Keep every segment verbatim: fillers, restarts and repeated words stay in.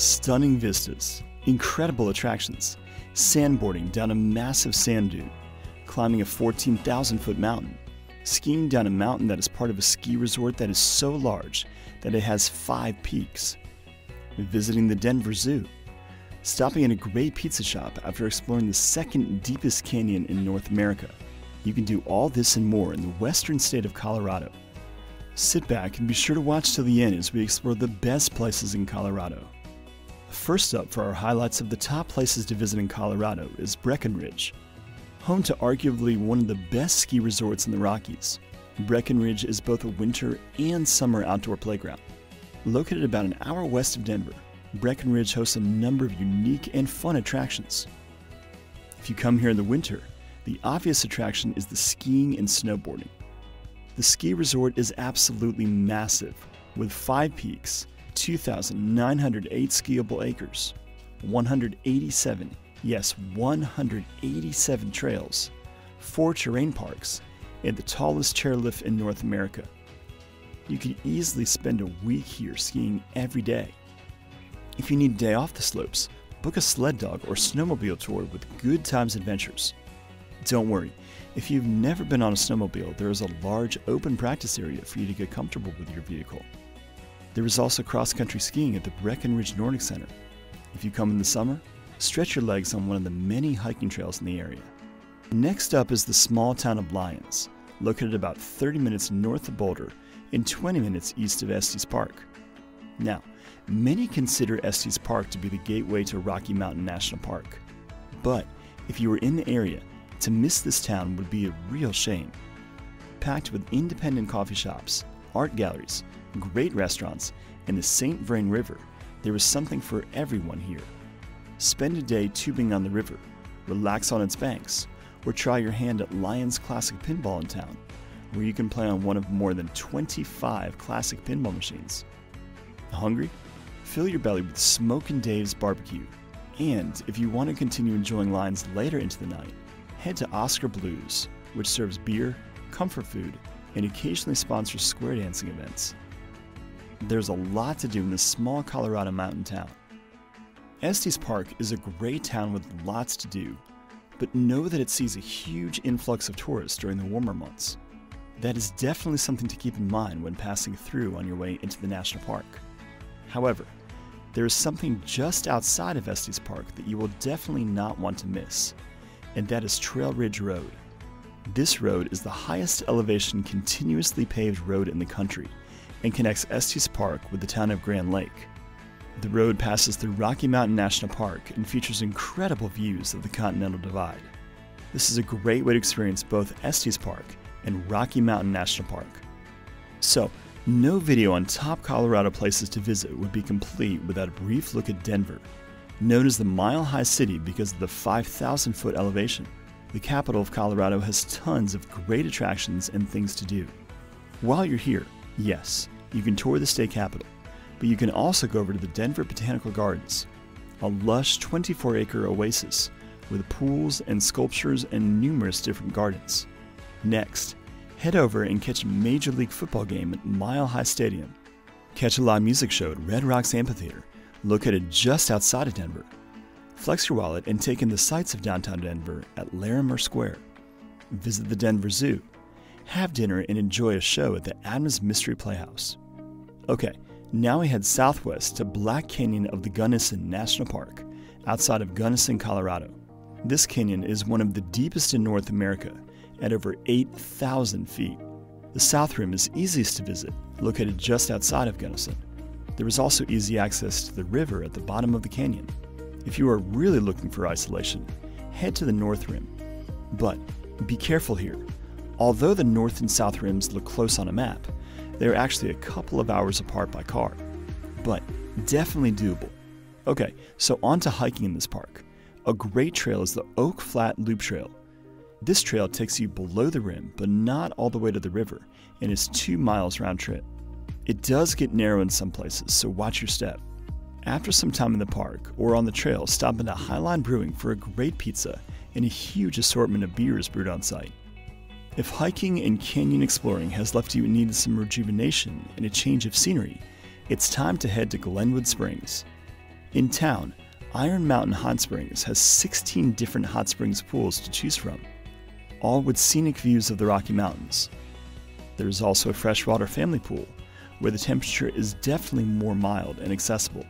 stunning vistas, incredible attractions, sandboarding down a massive sand dune, climbing a fourteen thousand foot mountain, skiing down a mountain that is part of a ski resort that is so large that it has five peaks, visiting the Denver Zoo, stopping in a great pizza shop after exploring the second deepest canyon in North America. You can do all this and more in the western state of Colorado. Sit back and be sure to watch till the end as we explore the best places in Colorado. First up for our highlights of the top places to visit in Colorado is Breckenridge. Home to arguably one of the best ski resorts in the Rockies, Breckenridge is both a winter and summer outdoor playground. Located about an hour west of Denver, Breckenridge hosts a number of unique and fun attractions. If you come here in the winter, the obvious attraction is the skiing and snowboarding. The ski resort is absolutely massive, with five peaks, two thousand nine hundred eight skiable acres, one hundred eighty-seven, yes, one hundred eighty-seven trails, four terrain parks, and the tallest chairlift in North America. You could easily spend a week here skiing every day. If you need a day off the slopes, book a sled dog or snowmobile tour with Good Times Adventures. Don't worry, if you've never been on a snowmobile, there is a large open practice area for you to get comfortable with your vehicle. There is also cross-country skiing at the Breckenridge Nordic Center. If you come in the summer, stretch your legs on one of the many hiking trails in the area. Next up is the small town of Lyons, located about thirty minutes north of Boulder and twenty minutes east of Estes Park. Now, many consider Estes Park to be the gateway to Rocky Mountain National Park, but if you were in the area, to miss this town would be a real shame. Packed with independent coffee shops, art galleries, great restaurants, and the Saint Vrain River, there is something for everyone here. Spend a day tubing on the river, relax on its banks, or try your hand at Lyons Classic Pinball in town, where you can play on one of more than twenty-five classic pinball machines. Hungry? Fill your belly with Smoke and Dave's barbecue. And if you want to continue enjoying Lyons later into the night, head to Oskar Blues, which serves beer, comfort food, and occasionally sponsors square dancing events. There's a lot to do in this small Colorado mountain town. Estes Park is a great town with lots to do, but know that it sees a huge influx of tourists during the warmer months. That is definitely something to keep in mind when passing through on your way into the national park. However, there is something just outside of Estes Park that you will definitely not want to miss, and that is Trail Ridge Road. This road is the highest elevation continuously paved road in the country and connects Estes Park with the town of Grand Lake. The road passes through Rocky Mountain National Park and features incredible views of the Continental Divide. This is a great way to experience both Estes Park and Rocky Mountain National Park. So, no video on top Colorado places to visit would be complete without a brief look at Denver, known as the Mile High City because of the five thousand foot elevation. The capital of Colorado has tons of great attractions and things to do. While you're here, yes, you can tour the state capitol, but you can also go over to the Denver Botanical Gardens, a lush twenty-four acre oasis with pools and sculptures and numerous different gardens. Next, head over and catch a Major League Football game at Mile High Stadium. Catch a live music show at Red Rocks Amphitheater, located just outside of Denver. Flex your wallet and take in the sights of downtown Denver at Larimer Square. Visit the Denver Zoo. Have dinner and enjoy a show at the Adams Mystery Playhouse. Okay, now we head southwest to Black Canyon of the Gunnison National Park, outside of Gunnison, Colorado. This canyon is one of the deepest in North America, at over eight thousand feet. The south rim is easiest to visit, located just outside of Gunnison. There is also easy access to the river at the bottom of the canyon. If you are really looking for isolation, head to the north rim. But be careful here. Although the north and south rims look close on a map, they are actually a couple of hours apart by car, but definitely doable. Okay, so on to hiking in this park. A great trail is the Oak Flat Loop Trail. This trail takes you below the rim, but not all the way to the river, and is two miles round trip. It does get narrow in some places, so watch your step. After some time in the park or on the trail, stop into Highline Brewing for a great pizza and a huge assortment of beers brewed on site. If hiking and canyon exploring has left you in need of some rejuvenation and a change of scenery, it's time to head to Glenwood Springs. In town, Iron Mountain Hot Springs has sixteen different hot springs pools to choose from, all with scenic views of the Rocky Mountains. There is also a freshwater family pool, where the temperature is definitely more mild and accessible.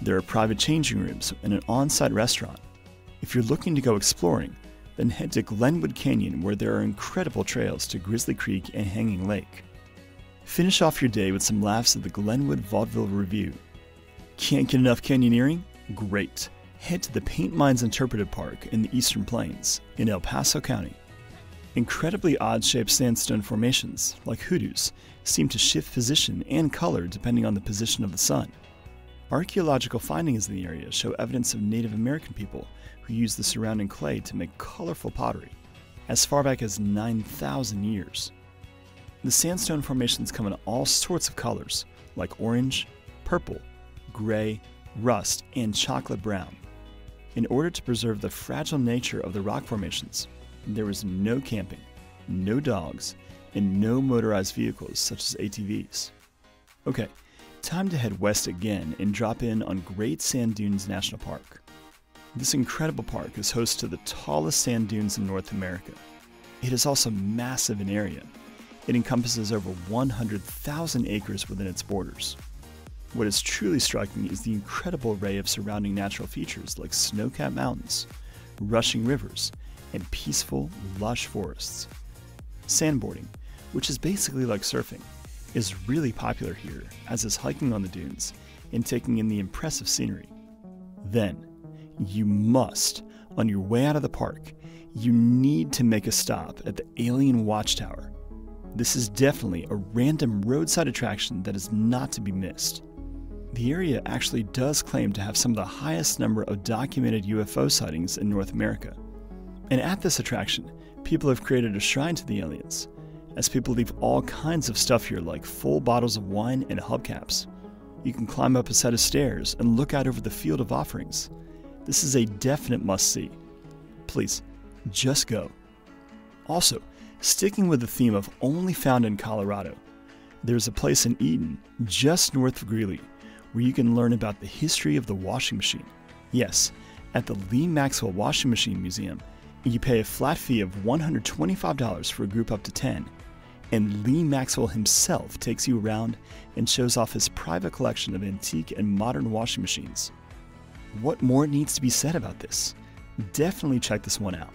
There are private changing rooms and an on-site restaurant. If you're looking to go exploring, then head to Glenwood Canyon, where there are incredible trails to Grizzly Creek and Hanging Lake. Finish off your day with some laughs at the Glenwood Vaudeville Revue. Can't get enough canyoneering? Great! Head to the Paint Mines Interpretive Park in the Eastern Plains, in El Paso County. Incredibly odd-shaped sandstone formations, like hoodoos, seem to shift position and color depending on the position of the sun. Archaeological findings in the area show evidence of Native American people who used the surrounding clay to make colorful pottery, as far back as nine thousand years. The sandstone formations come in all sorts of colors, like orange, purple, gray, rust, and chocolate brown. In order to preserve the fragile nature of the rock formations, there was no camping, no dogs, and no motorized vehicles such as A T Vs. Okay, time to head west again and drop in on Great Sand Dunes National Park. This incredible park is host to the tallest sand dunes in North America. It is also massive in area. It encompasses over one hundred thousand acres within its borders. What is truly striking is the incredible array of surrounding natural features like snow-capped mountains, rushing rivers, and peaceful, lush forests. Sandboarding, which is basically like surfing, is really popular here, as is hiking on the dunes and taking in the impressive scenery. Then, you must, on your way out of the park, you need to make a stop at the Alien Watchtower. This is definitely a random roadside attraction that is not to be missed. The area actually does claim to have some of the highest number of documented U F O sightings in North America. And at this attraction, people have created a shrine to the aliens, as people leave all kinds of stuff here like full bottles of wine and hubcaps. You can climb up a set of stairs and look out over the field of offerings. This is a definite must-see. Please, just go. Also, sticking with the theme of only found in Colorado, there's a place in Eden, just north of Greeley, where you can learn about the history of the washing machine. Yes, at the Lee Maxwell Washing Machine Museum, you pay a flat fee of one hundred twenty-five dollars for a group up to ten, and Lee Maxwell himself takes you around and shows off his private collection of antique and modern washing machines. What more needs to be said about this? Definitely check this one out.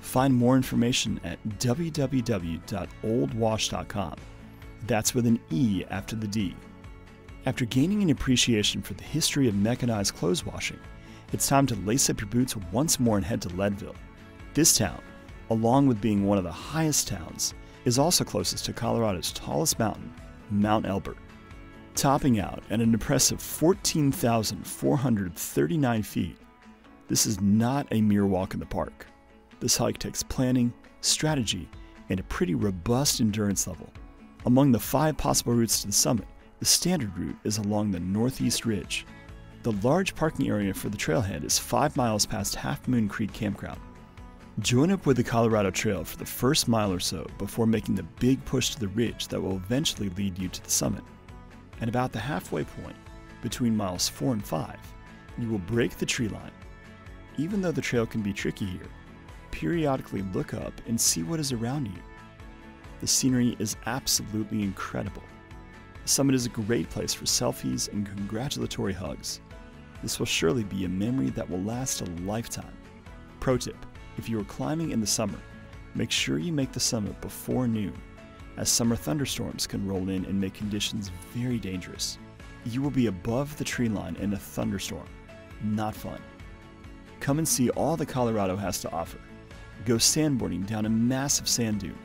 Find more information at w w w dot old wash dot com. That's with an E after the D. After gaining an appreciation for the history of mechanized clothes washing, it's time to lace up your boots once more and head to Leadville. This town, along with being one of the highest towns, is also closest to Colorado's tallest mountain, Mount Elbert. Topping out at an impressive fourteen thousand four hundred thirty-nine feet, this is not a mere walk in the park. This hike takes planning, strategy, and a pretty robust endurance level. Among the five possible routes to the summit, the standard route is along the northeast ridge. The large parking area for the trailhead is five miles past Half Moon Creek Campground. Join up with the Colorado Trail for the first mile or so before making the big push to the ridge that will eventually lead you to the summit. At about the halfway point, between miles four and five, you will break the tree line. Even though the trail can be tricky here, periodically look up and see what is around you. The scenery is absolutely incredible. The summit is a great place for selfies and congratulatory hugs. This will surely be a memory that will last a lifetime. Pro tip. If you are climbing in the summer, make sure you make the summit before noon, as summer thunderstorms can roll in and make conditions very dangerous. You will be above the tree line in a thunderstorm. Not fun. Come and see all the Colorado has to offer. Go sandboarding down a massive sand dune.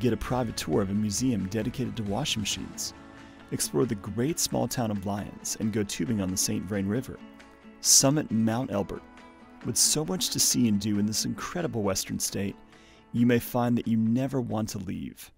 Get a private tour of a museum dedicated to washing machines. Explore the great small town of Lyons and go tubing on the Saint Vrain River. Summit Mount Elbert. With so much to see and do in this incredible western state, you may find that you never want to leave.